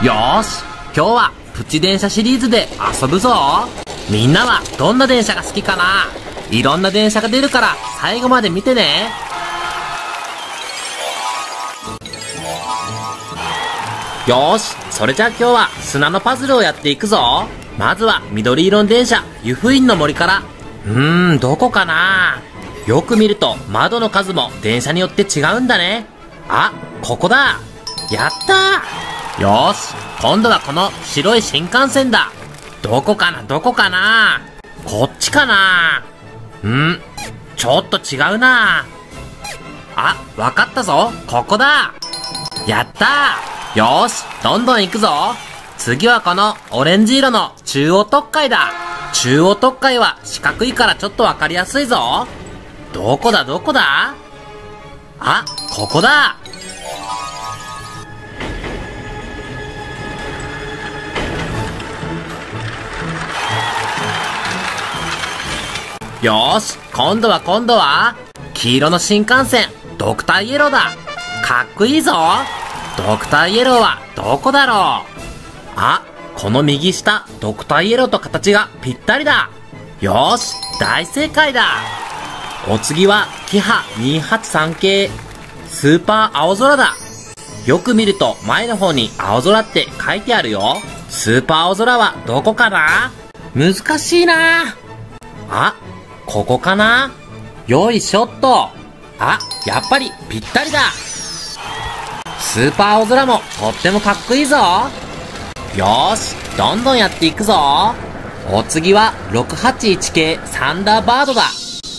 よーし、今日はプチ電車シリーズで遊ぶぞ。みんなはどんな電車が好きかな？いろんな電車が出るから最後まで見てね。よーし、それじゃあ今日は砂のパズルをやっていくぞ。まずは緑色の電車、湯布院の森から。どこかな？よく見ると窓の数も電車によって違うんだね。あ、ここだ。やったー。よし、今度はこの白い新幹線だ。どこかなこっちかな。ちょっと違うな。あ、わかったぞ。ここだ。やったー。よし、どんどん行くぞ。次はこのオレンジ色の中央特快だ。中央特快は四角いからちょっとわかりやすいぞ。どこだあ、ここだ。よーし、今度は黄色の新幹線、ドクターイエローだ。かっこいいぞ。ドクターイエローはどこだろう。あ、この右下、ドクターイエローと形がぴったりだ。よーし、大正解だ。お次はキハ283系、スーパー青空だ。よく見ると前の方に青空って書いてあるよ。スーパー青空はどこかな？難しいな。あ、ここかな？よいしょっと。あ、やっぱりぴったりだ。スーパー青空もとってもかっこいいぞ。よーし、どんどんやっていくぞ。お次は681系サンダーバードだ。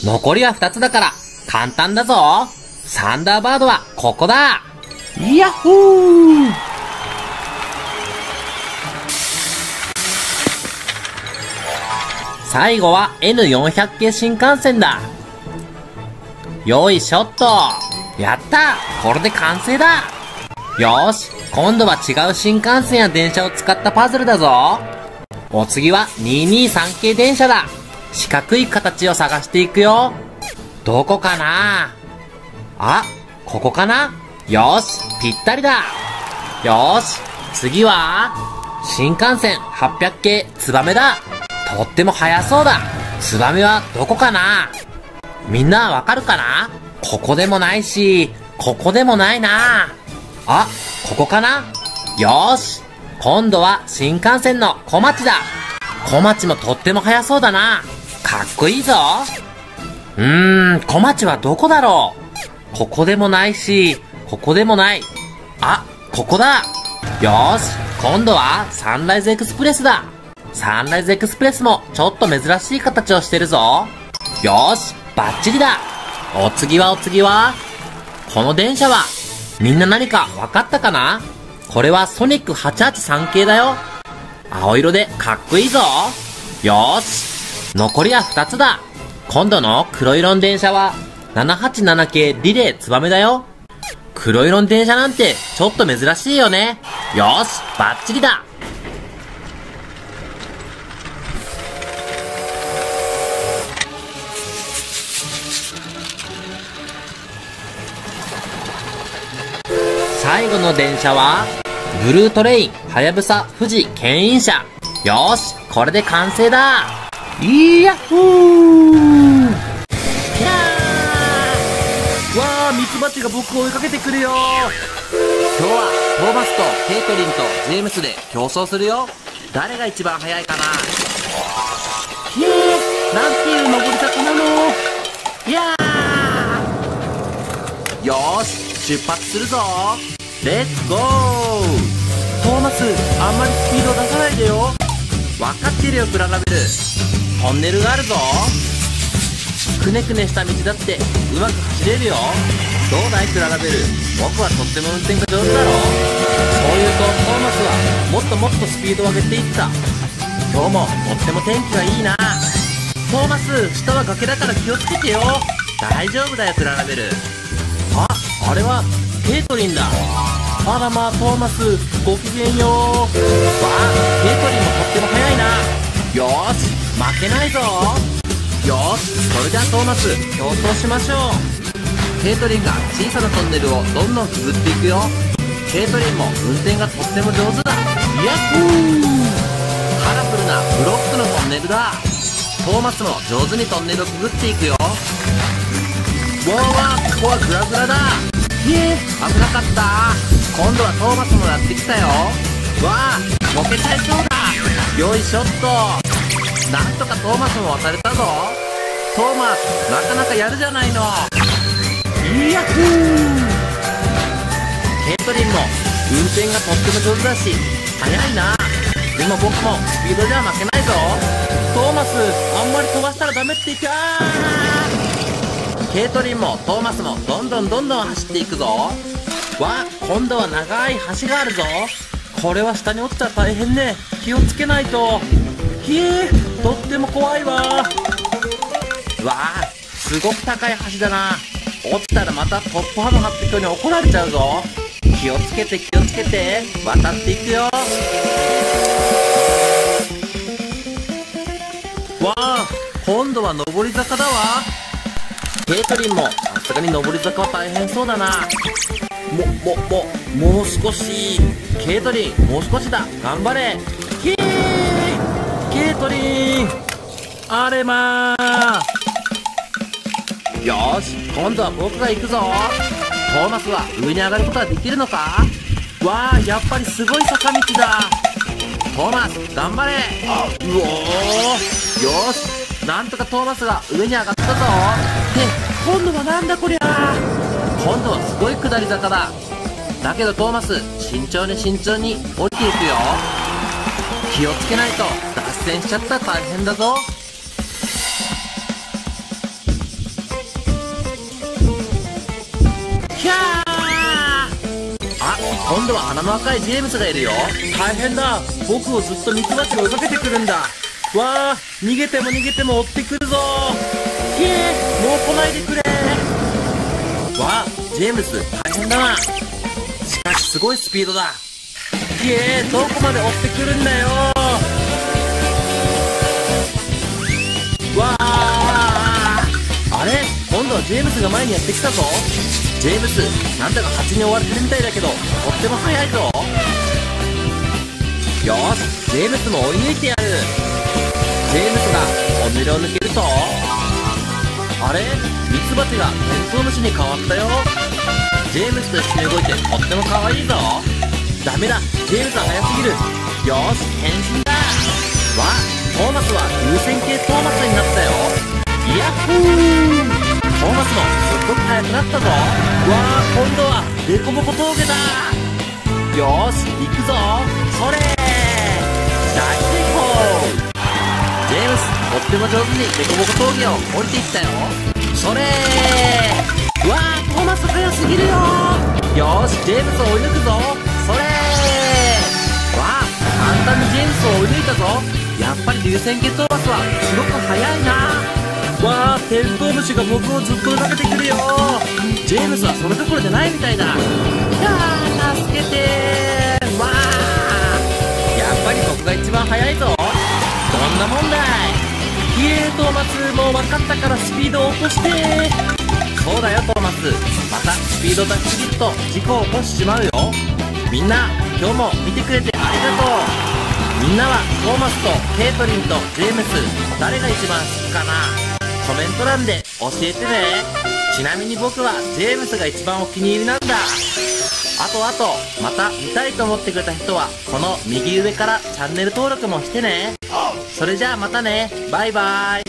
残りは2つだから簡単だぞ。サンダーバードはここだ。ヤッホー。最後は N400 系新幹線だ。よいしょっと。やった。これで完成だ。よし、今度は違う新幹線や電車を使ったパズルだぞ。お次は223系電車だ。四角い形を探していくよ。どこかな？あ、ここかな？よし、ぴったりだ。よし、次は新幹線800系ツバメだ。とっても速そうだ。ツバメはどこかな？みんなわかるかな？ここでもないし、ここでもないな。あ、ここかな？よーし、今度は新幹線の小町だ。小町もとっても速そうだな。かっこいいぞ。小町はどこだろう？ここでもないし、ここでもない。あ、ここだ。よーし、今度はサンライズエクスプレスだ。サンライズエクスプレスもちょっと珍しい形をしてるぞ。よーし、バッチリだ。お次はこの電車はみんな何か分かったかな？これはソニック883系だよ。青色でかっこいいぞ。よーし、残りは2つだ。今度の黒色の電車は787系リレーツバメだよ。黒色の電車なんてちょっと珍しいよね。よーし、バッチリだ。最後の電車はブルートレインはやぶさ富士牽引車。よーし、これで完成だ。いやっほー。キラー。わー、ミツバチが僕を追いかけてくるよ。今日はトーマスとケイトリンとジェームスで競争するよ。誰が一番速いかな。ひえー、なんていう登り方なの。いやー。よーし、出発するぞ。レッツゴー。トーマス、あんまりスピード出さないでよ。わかってるよ、プララベル。トンネルがあるぞ。くねくねした道だってうまく走れるよ。どうだい、プララベル。僕はとっても運転が上手だろ。そういうとトーマスはもっともっとスピードを上げていった。今日もとっても天気がいいな。トーマス、下は崖だから気をつけてよ。大丈夫だよ、プララベル。あ、あれはケイトリンだ。あらまあ、トーマス、ごきげんよう。わあ、ケイトリンもとっても速いな。よーし、負けないぞ。よーし、それじゃあトーマス、競争しましょう。ケイトリンが小さなトンネルをどんどんくぐっていくよ。軽トレインも運転がとっても上手だ。やっほー、カラフルなブロックのトンネルだ。トーマスも上手にトンネルをくぐっていくよ。ここはグラグラだ。いえ、危なかった。今度はトーマスもやってきたよ。わあ、ボケちゃいそうだ。よいしょっと。なんとかトーマスも渡れたぞ。トーマス、なかなかやるじゃないの。いやっほー、ケイトリンも運転がとっても上手だし速いな。でも僕もスピードでは負けないぞ。トーマス、あんまり飛ばしたらダメって言って。ケイトリンもトーマスもどんどん走っていくぞ。わ、今度は長い橋があるぞ。これは下に落ちたら大変ね。気をつけないと。ひえ、とっても怖いわ。わあ、すごく高い橋だな。落ちたらまたトップハム発表に怒られちゃうぞ。気をつけて気をつけて、渡っていくよ。わあ、今度は上り坂だわ。ケイトリンもさすがに上り坂は大変そうだな。もう少し。ケイトリン、もう少しだ。頑張れ。ひえ、ケイトリン、あれまー。よーし、今度は僕が行くぞ。トーマスは上に上がることができるのか。わあ、やっぱりすごい坂道だ。トーマス、頑張れ。うおー、よーし、なんとかトーマスが上に上がったぞ。で、今度はなんだこりゃ。今度はすごい下り坂だ。だけどトーマス、慎重に慎重に降りていくよ。気をつけないと脱線しちゃったら大変だぞ。今度は鼻の赤いジェームスがいるよ。大変だ、僕をずっとミツバチが追いかけてくるんだ。わあ、逃げても逃げても追ってくるぞ。ひえ、もう来ないでくれ。わあ、ジェームス、大変だな。しかしすごいスピードだ。ひえ、どこまで追ってくるんだよ。わあ、あれ、今度はジェームスが前にやってきたぞ。ジェームス、なんだか蜂に追われてるみたいだけど、とっても速いぞ。よし、ジェームスも追い抜いてやる。ジェームスがトンネルを抜けると、あれ、ミツバチがテントウムシに変わったよ。ジェームスと一緒に動いてとっても可愛いぞ。ダメだ、ジェームスは速すぎる。よし、変身だ。わ、トーマスは優先系トーマスになったよ。ヤッホー、トーマスもすっごく速くなったぞ。わあ、今度はデコボコ峠だ。よーし、行くぞ。それー、大成功。ジェームス、とっても上手にデコボコ峠を降りていったよ。それー、わあ、トーマス速すぎるよ。よーし、ジェームスを追い抜くぞ。それー、わあ、簡単にジェームスを追い抜いたぞ。やっぱり流線系トーマスはすごく速いな。わあ、テントウムシが僕をずっと追いかけてくるよ。ジェームスはそれどころじゃないみたいだ。あ、助けてー。わあ、やっぱり僕が一番速いぞ。どんなもんだい。ひえー、トーマス、もう分かったからスピードを落としてー。そうだよ、トーマス、またスピード出しすぎると事故を起こしてしまうよ。みんな、今日も見てくれてありがとう。みんなはトーマスとケイトリンとジェームス、誰が一番好きかな。コメント欄で教えてね。ちなみに僕はジェームスが一番お気に入りなんだ。あとまた見たいと思ってくれた人はこの右上からチャンネル登録もしてね。それじゃあまたね、バイバーイ。